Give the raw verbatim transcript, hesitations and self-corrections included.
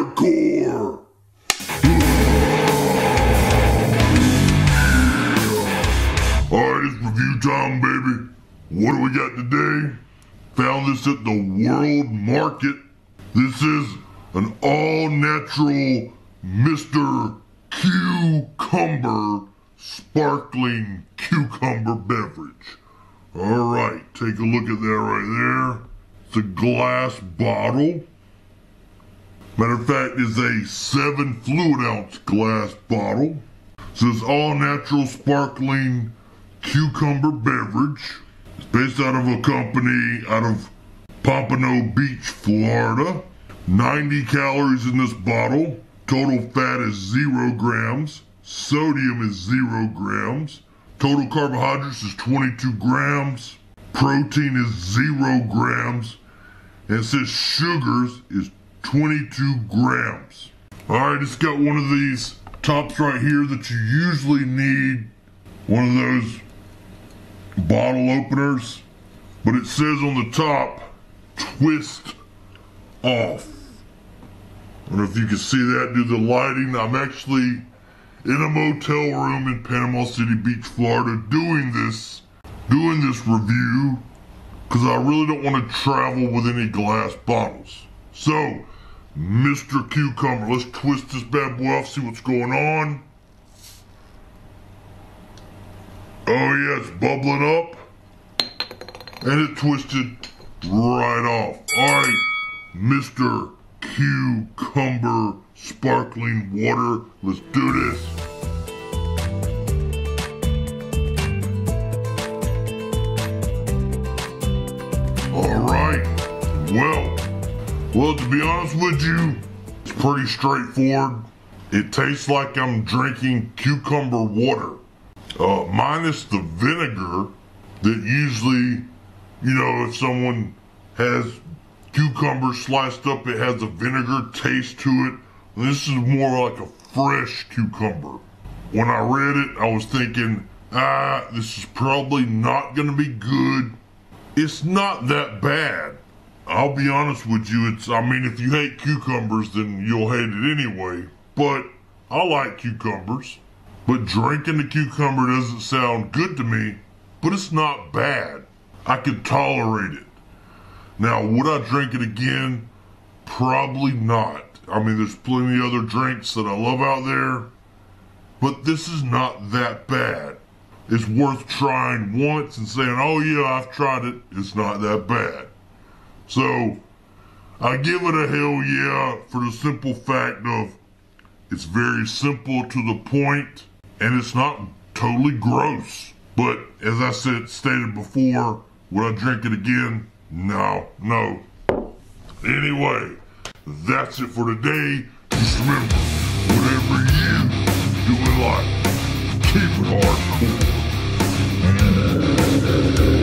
hardcore! Alright, it's review time, baby. What do we got today? Found this at the World Market. This is an all-natural Mister Q. Cumber sparkling cucumber beverage. Alright, take a look at that right there. It's a glass bottle. Matter of fact, it's a seven fluid ounce glass bottle. So it's all natural sparkling cucumber beverage. It's based out of a company out of Pompano Beach, Florida. ninety calories in this bottle. Total fat is zero grams. Sodium is zero grams. Total carbohydrates is twenty-two grams. Protein is zero grams. And it says sugars is twenty-two grams. Alright, it's got one of these tops right here that you usually need. One of those bottle openers. But it says on the top, twist off. I don't know if you can see that due to the lighting. I'm actually in a motel room in Panama City Beach, Florida doing this. Doing this review because I really don't want to travel with any glass bottles. So, Mister Cucumber, let's twist this bad boy off, see what's going on. Oh yeah, it's bubbling up. And it twisted right off. Alright, Mister Cucumber sparkling water, let's do this. Well, well, to be honest with you, it's pretty straightforward. It tastes like I'm drinking cucumber water, uh, minus the vinegar that usually, you know, if someone has cucumber sliced up, it has a vinegar taste to it. This is more like a fresh cucumber. When I read it, I was thinking, ah, this is probably not gonna be good. It's not that bad. I'll be honest with you, it's, I mean, if you hate cucumbers, then you'll hate it anyway. But I like cucumbers. But drinking the cucumber doesn't sound good to me, but it's not bad. I could tolerate it. Now, would I drink it again? Probably not. I mean, there's plenty of other drinks that I love out there, but this is not that bad. It's worth trying once and saying, oh yeah, I've tried it, it's not that bad. So, I give it a hell yeah for the simple fact of it's very simple to the point and it's not totally gross. But as I said, stated before, would I drink it again? No, no. Anyway, that's it for today. Just remember, whatever you do in life, keep it hardcore.